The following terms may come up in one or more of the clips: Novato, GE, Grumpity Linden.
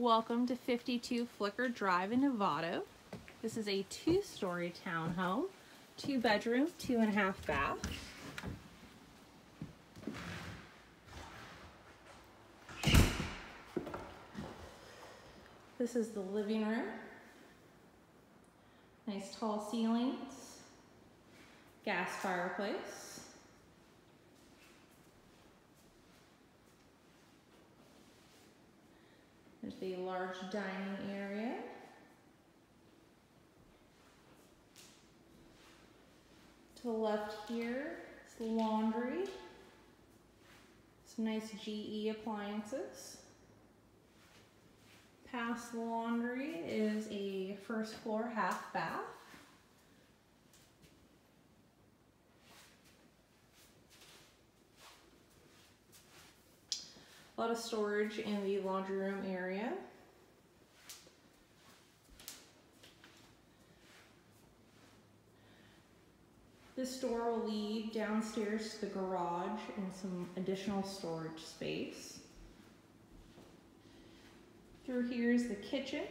Welcome to 52 Flicker Drive in Novato. This is a two-story townhome, 2 bedroom, 2.5 bath. This is the living room. Nice tall ceilings, gas fireplace. There's the large dining area. To the left here is the laundry. Some nice GE appliances. Past the laundry is a first floor 1/2 bath. A lot of storage in the laundry room area. This door will lead downstairs to the garage and some additional storage space. Through here is the kitchen.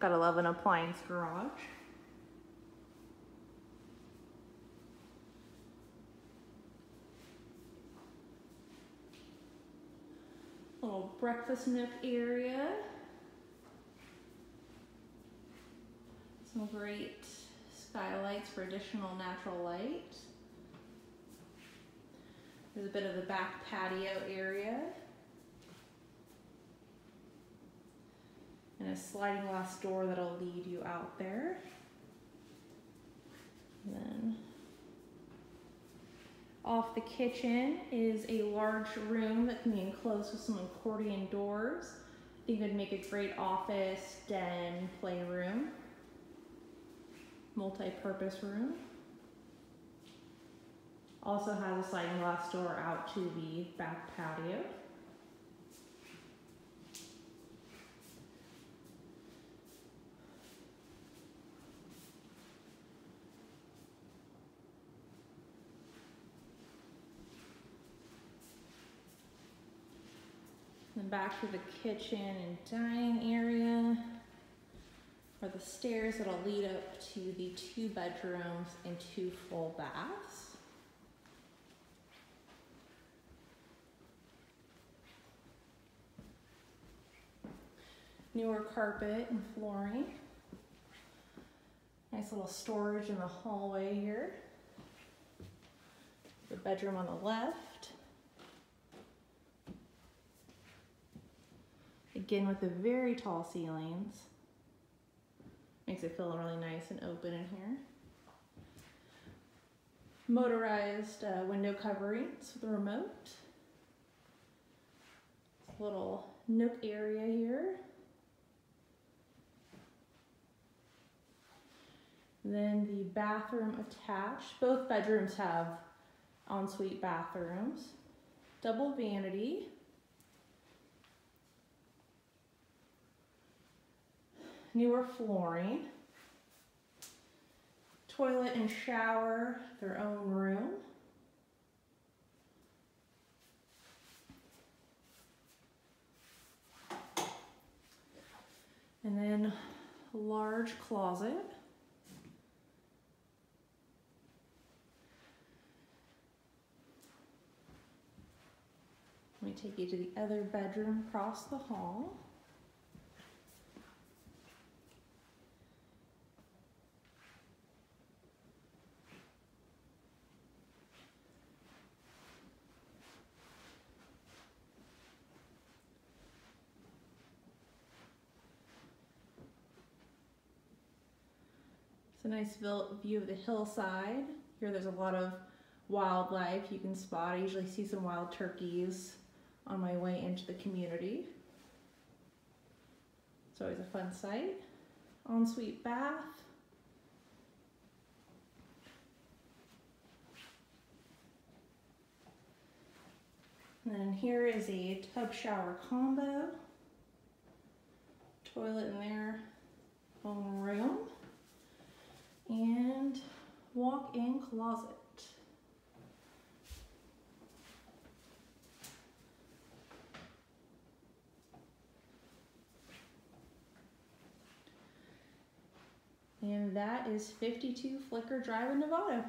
Gotta love an appliance garage. Little breakfast nook area. Some great skylights for additional natural light. There's a bit of a back patio area. And a sliding glass door that'll lead you out there. And then off the kitchen is a large room that can be enclosed with some accordion doors. I think it would make a great office, den, playroom, multi-purpose room. Also has a sliding glass door out to the back patio. And back to the kitchen and dining area are the stairs that'll lead up to the 2 bedrooms and 2 full baths. Newer carpet and flooring. Nice little storage in the hallway here. The bedroom on the left. Again, with the very tall ceilings, makes it feel really nice and open in here. Motorized window coverings with a remote. Little nook area here. And then the bathroom attached. Both bedrooms have ensuite bathrooms. Double vanity. Newer flooring, toilet and shower, their own room. And then a large closet. Let me take you to the other bedroom across the hall. It's a nice view of the hillside. Here there's a lot of wildlife you can spot. I usually see some wild turkeys on my way into the community. It's always a fun sight. Ensuite bath. And then here is a tub shower combo. Toilet in their own room. walk-in closet. And that is 52 Flicker Drive in Novato.